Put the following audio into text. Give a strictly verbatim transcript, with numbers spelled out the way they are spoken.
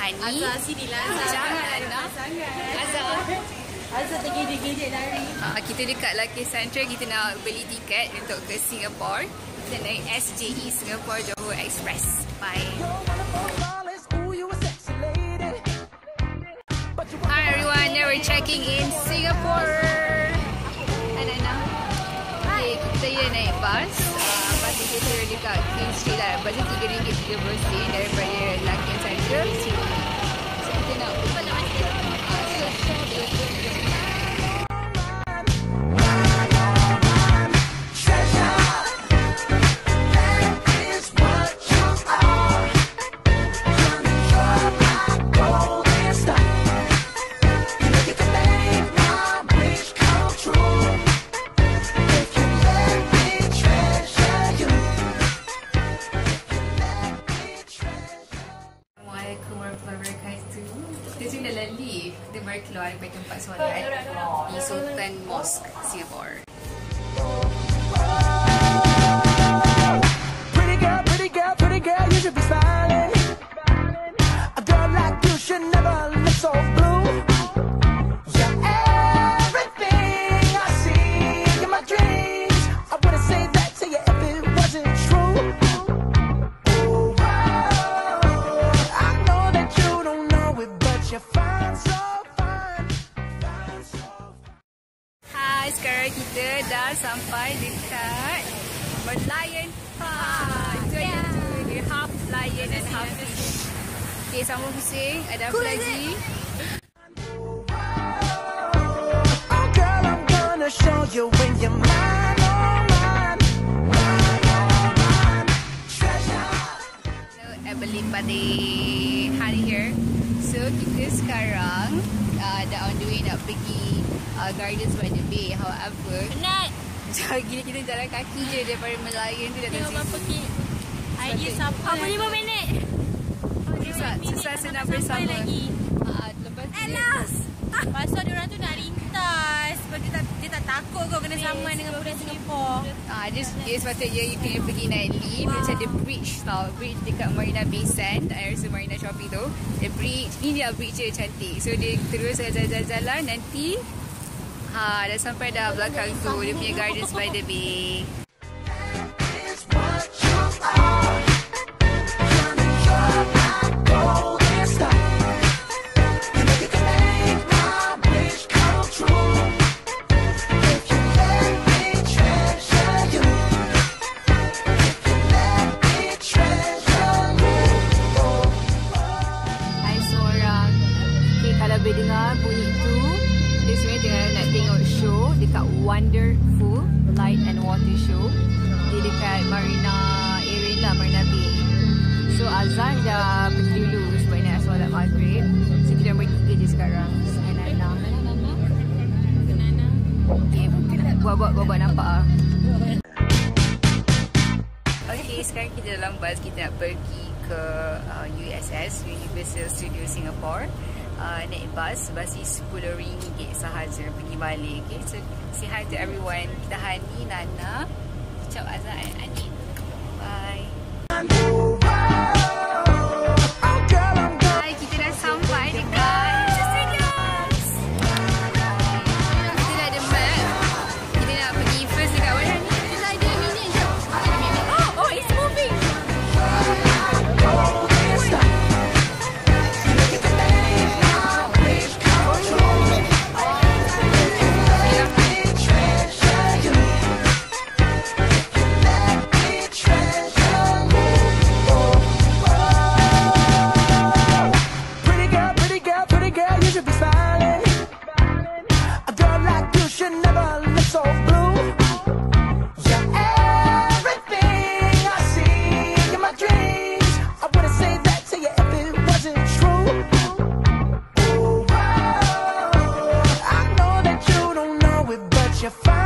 Hani. Azhar sini lah. Janganlah. Azhar. Azhar tergejek-gejek lari. Uh, kita dekat Lucky Central, kita nak beli tiket untuk ke Singapore. Kita naik S J E Singapore Johor Express. Bye. Hi everyone, now we're checking in Singapore. Ada nak. Okay, kita ya naik bas. Pasal kita dekat King Street lah. Pasal tiga ringgit tiga puluh sen daripada Lucky Central. So kita nak buat nak masuk. Di Sultan Mosque, Singapore. Pretty girl, pretty girl, pretty girl, you should be smiling. A girl like you should never look so blue. You're everything I see in my dreams. I wouldn't say that to you if it wasn't true. Oh, I know that you don't know it, but you find so. Sekarang kita dah sampai dekat Merlion Park. Itu yeah. Itu dia half lion and half fish. Okay, sama pusing. Ada apa lagi? Oh girl, I'm gonna show you when you're mine. Hello, Evelyn pada hari here. So, kita sekarang uh, dah on the way nak pergi Uh, Gardens by the Bay, however penat. Gila kita jalan kaki je daripada Merlion tu dah tengok berapa kit. Idea sampai lima minit. Susah, susah senang bersama lagi. Haa, lepas tu Alas. Pasal diorang tu nak rintas. Sebab dia tak, dia tak takut kau kena saman dengan budak Singapore. Haa, dia sepatutnya you kena pergi naik lift. Macam the bridge tau. Bridge dekat Marina Bay Sand. I rasa Marina Shopping tu. The bridge, ni dia bridge je cantik. So dia terus jalan-jalan nanti. Ha, dah sampai dah belakang tu, dia punya Gardens by the Bay. Saya seorang. Okay, kalau boleh dengar bunyi tu, dia sebenarnya tengah nak tengok show dekat Wonderful Light and Water Show. Dia dekat Marina Area lah, Marina Bay. So Azhar dah pergi dulu sebab nak solat maghrib. So kita dah bertiga je sekarang. Saya Nana. Okay, buat-buat-buat nampak lah. Okay, sekarang kita dalam bas. Kita nak pergi ke uh, U S S, Universal Studios Singapore. Uh, naik bas, bas is sepuluh ringgit sahaja pergi balik. Okay, so say hi to everyone. Kita Hani, Nana, Ucap, Azhar and Ani. Bye. Hai, kita dah sampai dekat Studios. Kita dah ada map. Kita nak pergi first dekat mana ni? Kita ada minit je. Oh, oh, it's moving. Oh. You're fine.